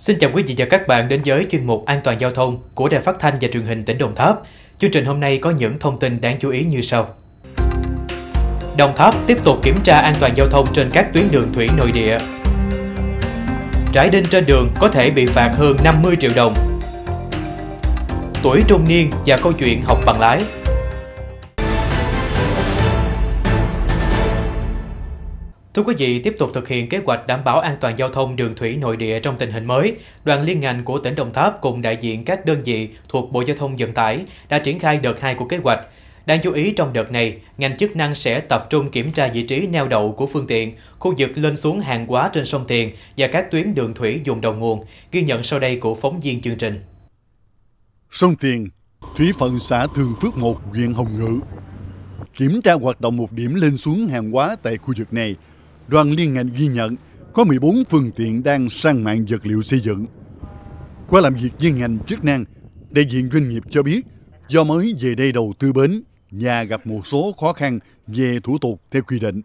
Xin chào quý vị và các bạn đến với chuyên mục An toàn giao thông của Đài Phát thanh và truyền hình tỉnh Đồng Tháp. Chương trình hôm nay có những thông tin đáng chú ý như sau. Đồng Tháp tiếp tục kiểm tra an toàn giao thông trên các tuyến đường thủy nội địa. Rải đinh trên đường có thể bị phạt hơn 50 triệu đồng. Tuổi trung niên và câu chuyện học bằng lái. Thưa quý vị, tiếp tục thực hiện kế hoạch đảm bảo an toàn giao thông đường thủy nội địa trong tình hình mới, đoàn liên ngành của tỉnh Đồng Tháp cùng đại diện các đơn vị thuộc Bộ Giao thông Vận tải đã triển khai đợt 2 của kế hoạch. Đáng chú ý trong đợt này, ngành chức năng sẽ tập trung kiểm tra vị trí neo đậu của phương tiện, khu vực lên xuống hàng hóa trên sông Tiền và các tuyến đường thủy vùng đầu nguồn, ghi nhận sau đây của phóng viên chương trình. Sông Tiền, thủy phận xã Thường Phước Một, huyện Hồng Ngự. Kiểm tra hoạt động một điểm lên xuống hàng hóa tại khu vực này, đoàn liên ngành ghi nhận có 14 phương tiện đang sang mạng vật liệu xây dựng. Qua làm việc với ngành chức năng, đại diện doanh nghiệp cho biết do mới về đây đầu tư bến, nhà gặp một số khó khăn về thủ tục theo quy định,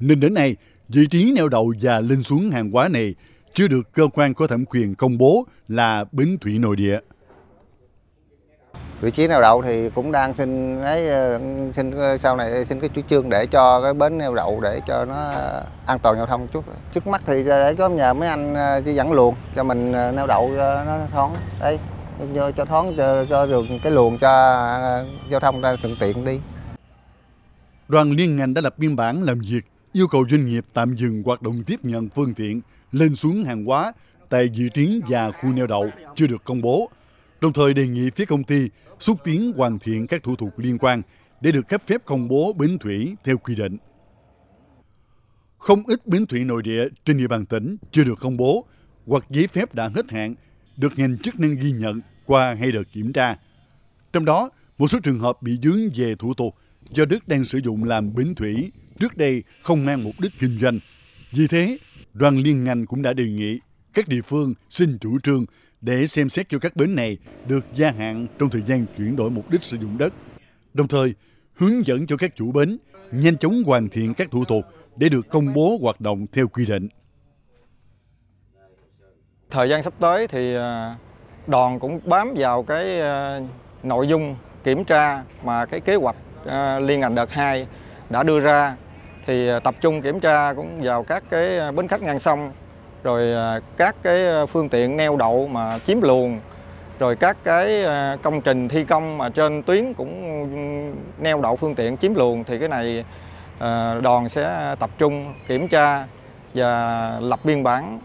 nên đến nay vị trí neo đậu và lên xuống hàng hóa này chưa được cơ quan có thẩm quyền công bố là bến thủy nội địa. Vị trí neo đậu thì cũng đang xin sau này xin cái chủ trương để cho cái bến neo đậu để cho nó an toàn giao thông chút. Trước mắt thì để có nhờ mấy anh chỉ dẫn luồng cho mình neo đậu cho nó thoáng đây, cho thoáng cho được cái luồng cho giao thông ra thuận tiện đi. Đoàn liên ngành đã lập biên bản làm việc yêu cầu doanh nghiệp tạm dừng hoạt động tiếp nhận phương tiện lên xuống hàng hóa tại vị trí và khu neo đậu chưa được công bố. Đồng thời đề nghị phía công ty xúc tiến hoàn thiện các thủ tục liên quan để được cấp phép công bố bến thủy theo quy định. Không ít bến thủy nội địa trên địa bàn tỉnh chưa được công bố hoặc giấy phép đã hết hạn, được ngành chức năng ghi nhận qua hai đợt kiểm tra. Trong đó, một số trường hợp bị vướng về thủ tục do đất đang sử dụng làm bến thủy trước đây không mang mục đích kinh doanh. Vì thế, đoàn liên ngành cũng đã đề nghị các địa phương xin chủ trương để xem xét cho các bến này được gia hạn trong thời gian chuyển đổi mục đích sử dụng đất. Đồng thời, hướng dẫn cho các chủ bến nhanh chóng hoàn thiện các thủ tục để được công bố hoạt động theo quy định. Thời gian sắp tới thì đoàn cũng bám vào cái nội dung kiểm tra mà cái kế hoạch liên ngành đợt 2 đã đưa ra, thì tập trung kiểm tra cũng vào các cái bến khách ngang sông, rồi các cái phương tiện neo đậu mà chiếm luồng, rồi các cái công trình thi công mà trên tuyến cũng neo đậu phương tiện chiếm luồng, thì cái này đoàn sẽ tập trung kiểm tra và lập biên bản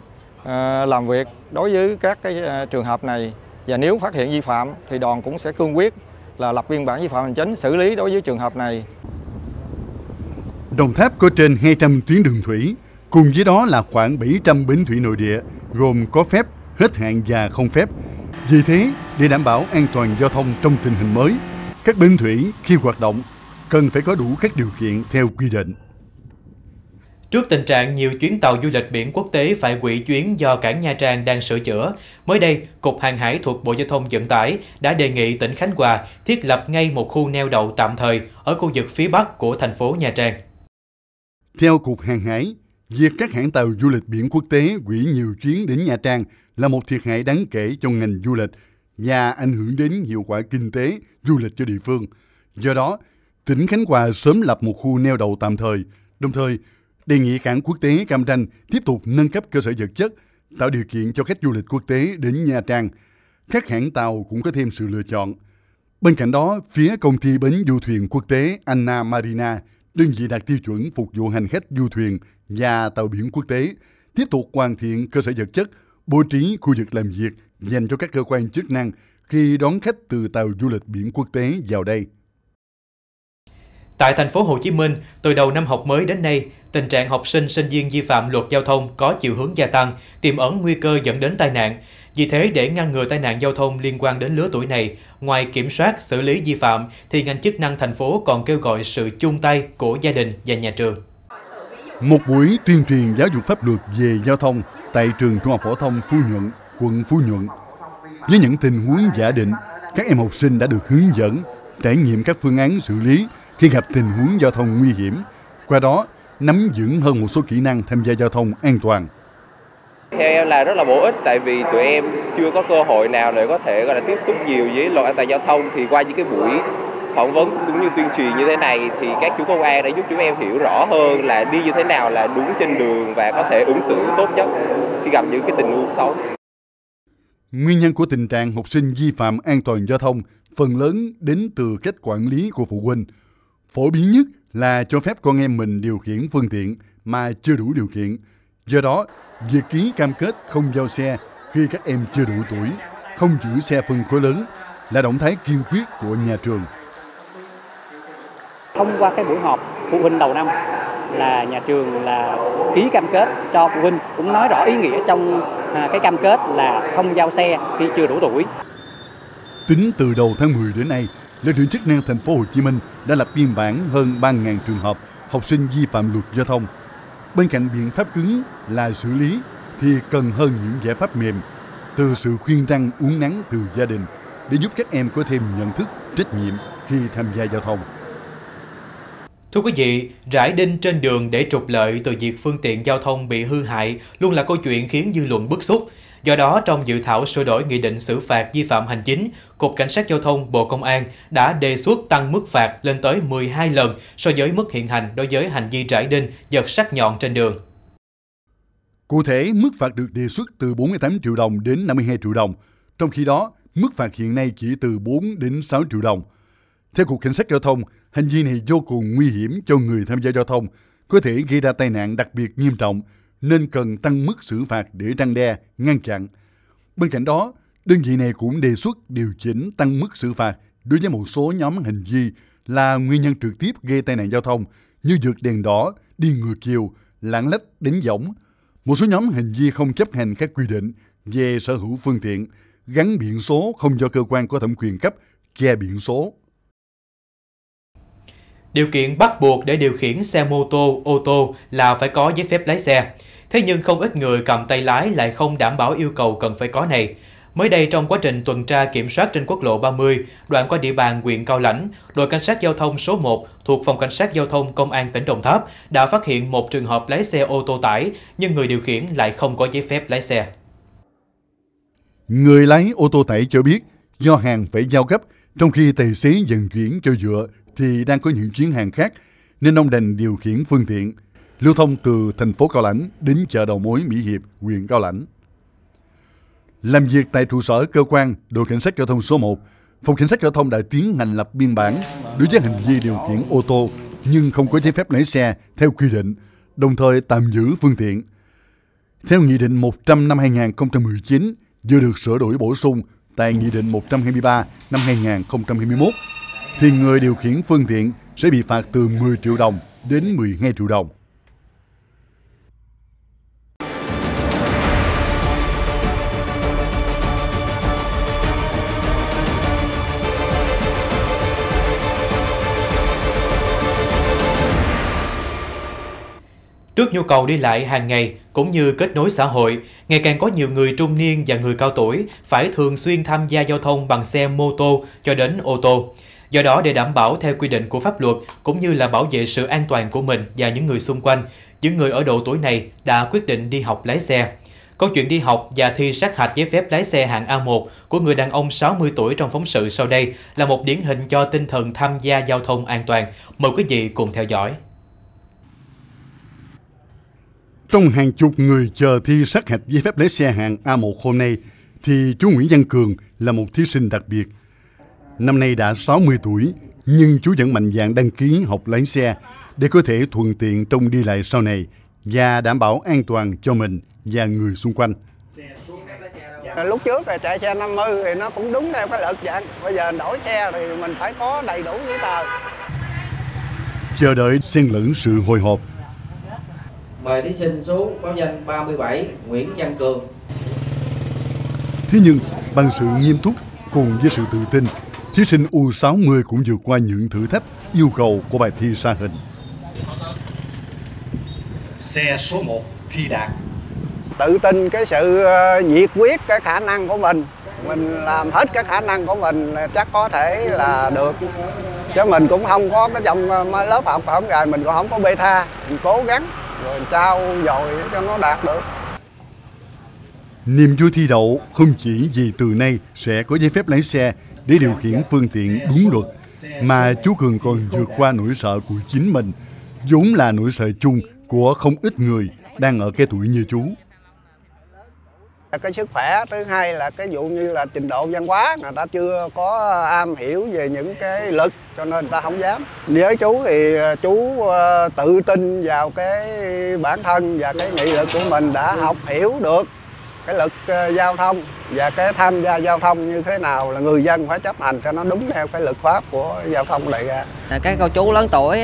làm việc đối với các cái trường hợp này, và nếu phát hiện vi phạm thì đoàn cũng sẽ cương quyết là lập biên bản vi phạm hành chính, xử lý đối với trường hợp này. Đồng Tháp có trên 200 tuyến đường thủy, cùng với đó là khoảng 700 bến thủy nội địa, gồm có phép, hết hạn và không phép. Vì thế, để đảm bảo an toàn giao thông trong tình hình mới, các bến thủy khi hoạt động cần phải có đủ các điều kiện theo quy định. Trước tình trạng nhiều chuyến tàu du lịch biển quốc tế phải hủy chuyến do cảng Nha Trang đang sửa chữa, mới đây, Cục Hàng hải thuộc Bộ Giao thông Vận tải đã đề nghị tỉnh Khánh Hòa thiết lập ngay một khu neo đậu tạm thời ở khu vực phía bắc của thành phố Nha Trang. Theo Cục Hàng hải, việc các hãng tàu du lịch biển quốc tế hủy nhiều chuyến đến Nha Trang là một thiệt hại đáng kể cho ngành du lịch và ảnh hưởng đến hiệu quả kinh tế du lịch cho địa phương. Do đó, tỉnh Khánh Hòa sớm lập một khu neo đậu tạm thời, đồng thời đề nghị cảng quốc tế Cam Ranh tiếp tục nâng cấp cơ sở vật chất, tạo điều kiện cho khách du lịch quốc tế đến Nha Trang. Các hãng tàu cũng có thêm sự lựa chọn. Bên cạnh đó, phía công ty bến du thuyền quốc tế Anna Marina, đơn vị đạt tiêu chuẩn phục vụ hành khách du thuyền và tàu biển quốc tế, tiếp tục hoàn thiện cơ sở vật chất, bố trí khu vực làm việc dành cho các cơ quan chức năng khi đón khách từ tàu du lịch biển quốc tế vào đây. Tại thành phố Hồ Chí Minh, từ đầu năm học mới đến nay, tình trạng học sinh, sinh viên vi phạm luật giao thông có chiều hướng gia tăng, tiềm ẩn nguy cơ dẫn đến tai nạn. Vì thế, để ngăn ngừa tai nạn giao thông liên quan đến lứa tuổi này, ngoài kiểm soát, xử lý vi phạm, thì ngành chức năng thành phố còn kêu gọi sự chung tay của gia đình và nhà trường. Một buổi tuyên truyền giáo dục pháp luật về giao thông tại trường Trung học phổ thông Phú Nhuận, quận Phú Nhuận. Với những tình huống giả định, các em học sinh đã được hướng dẫn, trải nghiệm các phương án xử lý khi gặp tình huống giao thông nguy hiểm, qua đó nắm vững hơn một số kỹ năng tham gia giao thông an toàn. Theo em là rất là bổ ích, tại vì tụi em chưa có cơ hội nào để có thể gọi là tiếp xúc nhiều với luật an toàn giao thông, thì qua những cái buổi phỏng vấn cũng như tuyên truyền như thế này thì các chú công an đã giúp chúng em hiểu rõ hơn là đi như thế nào là đúng trên đường và có thể ứng xử tốt nhất khi gặp những cái tình huống xấu. Nguyên nhân của tình trạng học sinh vi phạm an toàn giao thông phần lớn đến từ cách quản lý của phụ huynh. Phổ biến nhất là cho phép con em mình điều khiển phương tiện mà chưa đủ điều kiện. Do đó, việc ký cam kết không giao xe khi các em chưa đủ tuổi, không giữ xe phân khối lớn là động thái kiên quyết của nhà trường. Thông qua cái buổi họp phụ huynh đầu năm là nhà trường là ký cam kết cho phụ huynh, cũng nói rõ ý nghĩa trong cái cam kết là không giao xe khi chưa đủ tuổi. Tính từ đầu tháng 10 đến nay, lực lượng chức năng thành phố Hồ Chí Minh đã lập biên bản hơn 3.000 trường hợp học sinh vi phạm luật giao thông. Bên cạnh biện pháp cứng là xử lý thì cần hơn những giải pháp mềm, từ sự khuyên răn uốn nắn từ gia đình để giúp các em có thêm nhận thức, trách nhiệm khi tham gia giao thông. Thưa quý vị, rải đinh trên đường để trục lợi từ việc phương tiện giao thông bị hư hại luôn là câu chuyện khiến dư luận bức xúc. Do đó, trong dự thảo sửa đổi nghị định xử phạt vi phạm hành chính, Cục Cảnh sát Giao thông, Bộ Công an đã đề xuất tăng mức phạt lên tới 12 lần so với mức hiện hành đối với hành vi rải đinh, giật sắt nhọn trên đường. Cụ thể, mức phạt được đề xuất từ 48 triệu đồng đến 52 triệu đồng, trong khi đó, mức phạt hiện nay chỉ từ 4 đến 6 triệu đồng. Theo Cục Cảnh sát Giao thông, hành vi này vô cùng nguy hiểm cho người tham gia giao thông, có thể gây ra tai nạn đặc biệt nghiêm trọng, nên cần tăng mức xử phạt để răn đe, ngăn chặn. Bên cạnh đó, đơn vị này cũng đề xuất điều chỉnh tăng mức xử phạt đối với một số nhóm hành vi là nguyên nhân trực tiếp gây tai nạn giao thông như vượt đèn đỏ, đi ngược chiều, lạng lách đánh võng. Một số nhóm hành vi không chấp hành các quy định về sở hữu phương tiện, gắn biển số không do cơ quan có thẩm quyền cấp, che biển số. Điều kiện bắt buộc để điều khiển xe mô tô, ô tô là phải có giấy phép lái xe. Thế nhưng không ít người cầm tay lái lại không đảm bảo yêu cầu cần phải có này. Mới đây trong quá trình tuần tra kiểm soát trên quốc lộ 30, đoạn qua địa bàn huyện Cao Lãnh, đội cảnh sát giao thông số 1 thuộc Phòng Cảnh sát Giao thông Công an tỉnh Đồng Tháp đã phát hiện một trường hợp lái xe ô tô tải nhưng người điều khiển lại không có giấy phép lái xe. Người lái ô tô tải cho biết do hàng phải giao gấp, trong khi tài xế vận chuyển cho dựa thì đang có những chuyến hàng khác, nên ông đành điều khiển phương tiện lưu thông từ thành phố Cao Lãnh đến chợ đầu mối Mỹ Hiệp, huyện Cao Lãnh. Làm việc tại trụ sở cơ quan, đội cảnh sát giao thông số 1, Phòng Cảnh sát Giao thông đã tiến hành lập biên bản đối với hành vi điều khiển ô tô nhưng không có giấy phép lái xe theo quy định, đồng thời tạm giữ phương tiện. Theo Nghị định 100 năm 2019, vừa được sửa đổi bổ sung tại Nghị định 123 năm 2021, thì người điều khiển phương tiện sẽ bị phạt từ 10 triệu đồng đến 12 triệu đồng. Trước nhu cầu đi lại hàng ngày cũng như kết nối xã hội, ngày càng có nhiều người trung niên và người cao tuổi phải thường xuyên tham gia giao thông bằng xe mô tô cho đến ô tô. Do đó, để đảm bảo theo quy định của pháp luật cũng như là bảo vệ sự an toàn của mình và những người xung quanh, những người ở độ tuổi này đã quyết định đi học lái xe. Câu chuyện đi học và thi sát hạch giấy phép lái xe hạng A1 của người đàn ông 60 tuổi trong phóng sự sau đây là một điển hình cho tinh thần tham gia giao thông an toàn. Mời quý vị cùng theo dõi. Trong hàng chục người chờ thi sát hạch giấy phép lái xe hạng A1 hôm nay, thì chú Nguyễn Văn Cường là một thí sinh đặc biệt. Năm nay đã 60 tuổi, nhưng chú vẫn mạnh dạn đăng ký học lái xe để có thể thuận tiện trong đi lại sau này và đảm bảo an toàn cho mình và người xung quanh. Lúc trước là chạy xe 50 thì nó cũng đúng theo cái luật vậy. Bây giờ đổi xe thì mình phải có đầy đủ giấy tờ. Chờ đợi xen lẫn sự hồi hộp. Mời thí sinh số báo danh 37 Nguyễn Văn Cường. Thế nhưng bằng sự nghiêm túc cùng với sự tự tin, thí sinh U60 cũng vượt qua những thử thách yêu cầu của bài thi sa hình. Xe số 1 thi đạt. Tự tin cái sự nhiệt quyết, cái khả năng của mình. Mình làm hết cái khả năng của mình chắc có thể là được. Chứ mình cũng không có cái dòng lớp học không rồi, mình cũng không có bê tha. Mình cố gắng rồi trao dồi cho nó đạt được. Niềm vui thi đậu không chỉ vì từ nay sẽ có giấy phép lái xe để điều khiển phương tiện đúng luật, mà chú Cường còn vượt qua nỗi sợ của chính mình, vốn là nỗi sợ chung của không ít người đang ở cái tuổi như chú. Cái sức khỏe, thứ hai là cái vụ như là trình độ văn hóa, người ta chưa có am hiểu về những cái lực cho nên người ta không dám. Với chú thì chú tự tin vào cái bản thân và cái nghị lực của mình, đã học hiểu được cái luật giao thông và cái tham gia giao thông như thế nào là người dân phải chấp hành cho nó đúng theo cái luật pháp của giao thông này. Cái cô chú lớn tuổi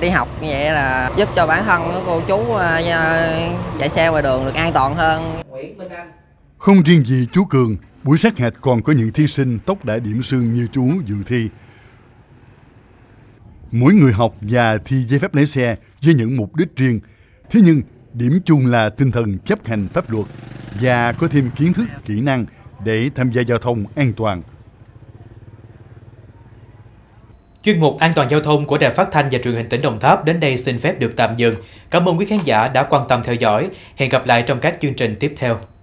đi học như vậy là giúp cho bản thân cô chú chạy xe ngoài đường được an toàn hơn. Không riêng gì chú Cường, buổi sát hạch còn có những thí sinh tóc đã điểm sương như chú dự thi. Mỗi người học và thi giấy phép lái xe với những mục đích riêng, thế nhưng điểm chung là tinh thần chấp hành pháp luật và có thêm kiến thức, kỹ năng để tham gia giao thông an toàn. Chuyên mục An toàn giao thông của Đài Phát thanh và Truyền hình tỉnh Đồng Tháp đến đây xin phép được tạm dừng. Cảm ơn quý khán giả đã quan tâm theo dõi. Hẹn gặp lại trong các chương trình tiếp theo.